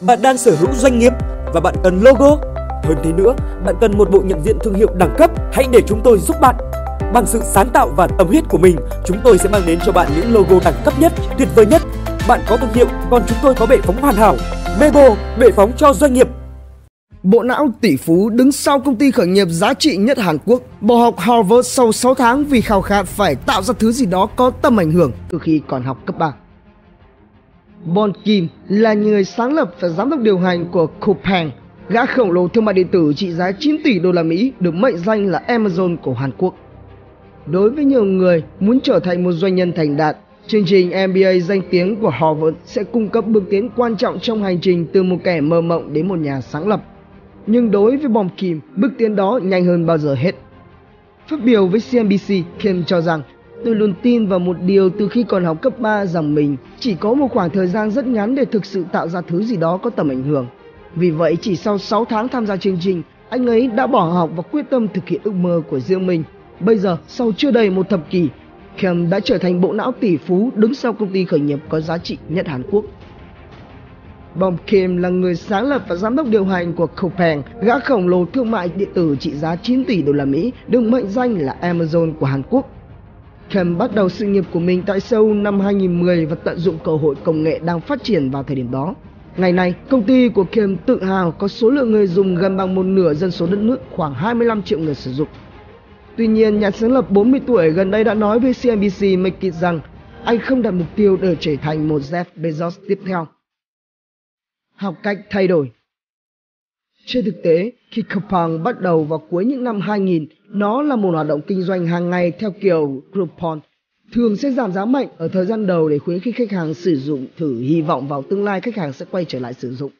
Bạn đang sở hữu doanh nghiệp và bạn cần logo. Hơn thế nữa, bạn cần một bộ nhận diện thương hiệu đẳng cấp. Hãy để chúng tôi giúp bạn. Bằng sự sáng tạo và tâm huyết của mình, chúng tôi sẽ mang đến cho bạn những logo đẳng cấp nhất, tuyệt vời nhất. Bạn có thương hiệu, còn chúng tôi có bệ phóng hoàn hảo. Mebo, bệ phóng cho doanh nghiệp. Bộ não tỷ phú đứng sau công ty khởi nghiệp giá trị nhất Hàn Quốc bỏ học Harvard sau 6 tháng vì khao khát phải tạo ra thứ gì đó có tầm ảnh hưởng từ khi còn học cấp 3. Bon Kim là người sáng lập và giám đốc điều hành của Coupang, gã khổng lồ thương mại điện tử trị giá 9 tỷ đô la Mỹ được mệnh danh là Amazon của Hàn Quốc. Đối với nhiều người muốn trở thành một doanh nhân thành đạt, chương trình MBA danh tiếng của Harvard sẽ cung cấp bước tiến quan trọng trong hành trình từ một kẻ mơ mộng đến một nhà sáng lập. Nhưng đối với Bon Kim, bước tiến đó nhanh hơn bao giờ hết. Phát biểu với CNBC, Kim cho rằng, tôi luôn tin vào một điều từ khi còn học cấp 3 rằng mình chỉ có một khoảng thời gian rất ngắn để thực sự tạo ra thứ gì đó có tầm ảnh hưởng. Vì vậy, chỉ sau 6 tháng tham gia chương trình, anh ấy đã bỏ học và quyết tâm thực hiện ước mơ của riêng mình. Bây giờ, sau chưa đầy một thập kỷ, Kim đã trở thành bộ não tỷ phú đứng sau công ty khởi nghiệp có giá trị nhất Hàn Quốc. Bon Kim là người sáng lập và giám đốc điều hành của Coupang, gã khổng lồ thương mại điện tử trị giá 9 tỷ đô la Mỹ, được mệnh danh là Amazon của Hàn Quốc. Kim bắt đầu sự nghiệp của mình tại Seoul năm 2010 và tận dụng cơ hội công nghệ đang phát triển vào thời điểm đó. Ngày nay, công ty của Kim tự hào có số lượng người dùng gần bằng một nửa dân số đất nước, khoảng 25 triệu người sử dụng. Tuy nhiên, nhà sáng lập 40 tuổi gần đây đã nói với CNBC Make It rằng anh không đặt mục tiêu để trở thành một Jeff Bezos tiếp theo. Học cách thay đổi. Trên thực tế, khi Coupang bắt đầu vào cuối những năm 2000, nó là một hoạt động kinh doanh hàng ngày theo kiểu Groupon, thường sẽ giảm giá mạnh ở thời gian đầu để khuyến khích khách hàng sử dụng thử hy vọng vào tương lai khách hàng sẽ quay trở lại sử dụng.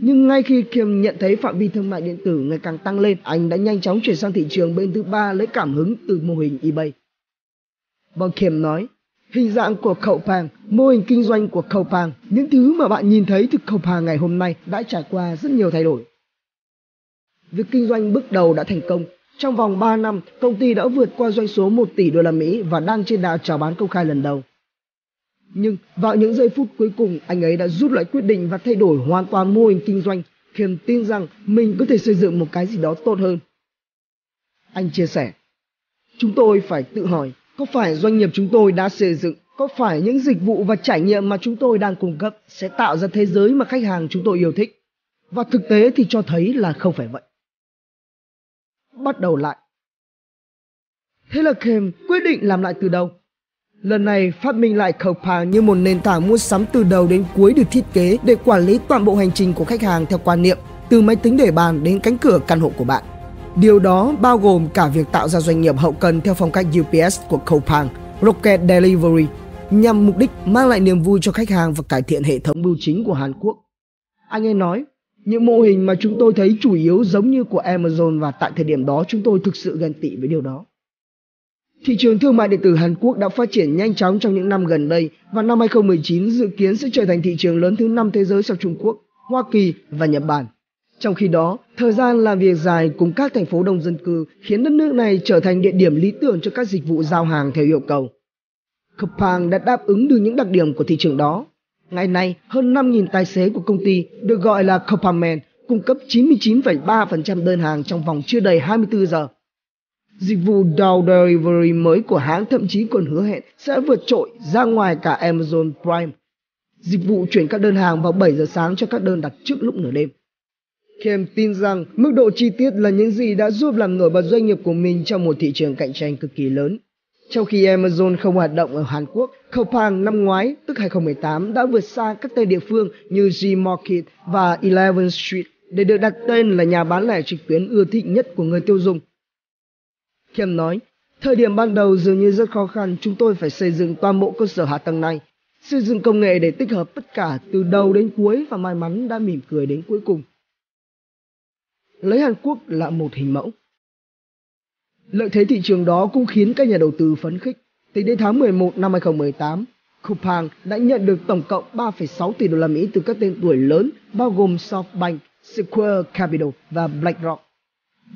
Nhưng ngay khi Kim nhận thấy phạm vi thương mại điện tử ngày càng tăng lên, anh đã nhanh chóng chuyển sang thị trường bên thứ ba lấy cảm hứng từ mô hình eBay. Bon Kim nói, hình dạng của Coupang, mô hình kinh doanh của Coupang, những thứ mà bạn nhìn thấy từ Coupang ngày hôm nay đã trải qua rất nhiều thay đổi. Việc kinh doanh bước đầu đã thành công. Trong vòng 3 năm, công ty đã vượt qua doanh số 1 tỷ đô la Mỹ và đang trên đà chào bán công khai lần đầu. Nhưng vào những giây phút cuối cùng, anh ấy đã rút lại quyết định và thay đổi hoàn toàn mô hình kinh doanh, Kim tin rằng mình có thể xây dựng một cái gì đó tốt hơn. Anh chia sẻ, chúng tôi phải tự hỏi, có phải doanh nghiệp chúng tôi đã xây dựng, có phải những dịch vụ và trải nghiệm mà chúng tôi đang cung cấp sẽ tạo ra thế giới mà khách hàng chúng tôi yêu thích? Và thực tế thì cho thấy là không phải vậy. Bắt đầu lại. Thế là Kim quyết định làm lại từ đầu. Lần này phát minh lại Coupang như một nền tảng mua sắm từ đầu đến cuối được thiết kế để quản lý toàn bộ hành trình của khách hàng theo quan niệm từ máy tính để bàn đến cánh cửa căn hộ của bạn. Điều đó bao gồm cả việc tạo ra doanh nghiệp hậu cần theo phong cách UPS của Coupang, Rocket Delivery, nhằm mục đích mang lại niềm vui cho khách hàng và cải thiện hệ thống bưu chính của Hàn Quốc. Anh ấy nói, những mô hình mà chúng tôi thấy chủ yếu giống như của Amazon và tại thời điểm đó chúng tôi thực sự ghen tị với điều đó. Thị trường thương mại điện tử Hàn Quốc đã phát triển nhanh chóng trong những năm gần đây và năm 2019 dự kiến sẽ trở thành thị trường lớn thứ 5 thế giới sau Trung Quốc, Hoa Kỳ và Nhật Bản. Trong khi đó, thời gian làm việc dài cùng các thành phố đông dân cư khiến đất nước này trở thành địa điểm lý tưởng cho các dịch vụ giao hàng theo yêu cầu. Coupang đã đáp ứng được những đặc điểm của thị trường đó. Ngày nay, hơn 5.000 tài xế của công ty được gọi là Coupang Man cung cấp 99,3% đơn hàng trong vòng chưa đầy 24 giờ. Dịch vụ Door Delivery mới của hãng thậm chí còn hứa hẹn sẽ vượt trội ra ngoài cả Amazon Prime. Dịch vụ chuyển các đơn hàng vào 7 giờ sáng cho các đơn đặt trước lúc nửa đêm. Kim tin rằng mức độ chi tiết là những gì đã giúp làm nổi bật doanh nghiệp của mình trong một thị trường cạnh tranh cực kỳ lớn. Trong khi Amazon không hoạt động ở Hàn Quốc, Coupang năm ngoái, tức 2018, đã vượt xa các tên địa phương như G-Market và 11th Street để được đặt tên là nhà bán lẻ trực tuyến ưa thích nhất của người tiêu dùng. Kim nói, thời điểm ban đầu dường như rất khó khăn, chúng tôi phải xây dựng toàn bộ cơ sở hạ tầng này, xây dựng công nghệ để tích hợp tất cả từ đầu đến cuối và may mắn đã mỉm cười đến cuối cùng. Lấy Hàn Quốc là một hình mẫu. Lợi thế thị trường đó cũng khiến các nhà đầu tư phấn khích. Tính đến tháng 11 năm 2018, Coupang đã nhận được tổng cộng 3,6 tỷ đô la Mỹ từ các tên tuổi lớn bao gồm SoftBank, Square Capital và BlackRock.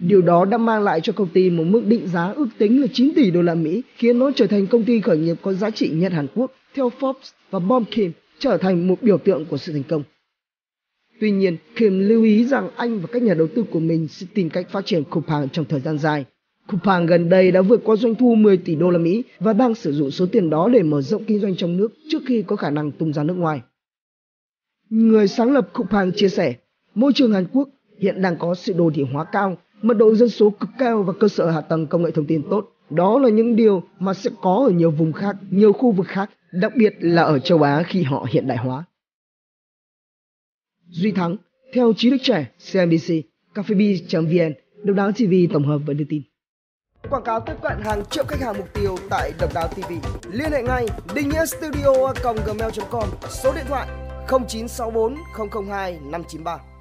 Điều đó đã mang lại cho công ty một mức định giá ước tính là 9 tỷ đô la Mỹ, khiến nó trở thành công ty khởi nghiệp có giá trị nhất Hàn Quốc theo Forbes, và Bon Kim trở thành một biểu tượng của sự thành công. Tuy nhiên, Kim lưu ý rằng anh và các nhà đầu tư của mình sẽ tìm cách phát triển Coupang trong thời gian dài. Coupang gần đây đã vượt qua doanh thu 10 tỷ đô la Mỹ và đang sử dụng số tiền đó để mở rộng kinh doanh trong nước trước khi có khả năng tung ra nước ngoài. Người sáng lập Coupang chia sẻ, môi trường Hàn Quốc hiện đang có sự đô thị hóa cao, mật độ dân số cực cao và cơ sở hạ tầng công nghệ thông tin tốt. Đó là những điều mà sẽ có ở nhiều vùng khác, nhiều khu vực khác, đặc biệt là ở châu Á khi họ hiện đại hóa. Duy Thắng, theo Chí Đức Trẻ, CNBC, CafeBiz.vn, Độc Đáo TV tổng hợp và đưa tin. Quảng cáo tiếp cận hàng triệu khách hàng mục tiêu tại Độc Đáo TV. Liên hệ ngay dinhstudio@gmail.com, số điện thoại 0964 002 593.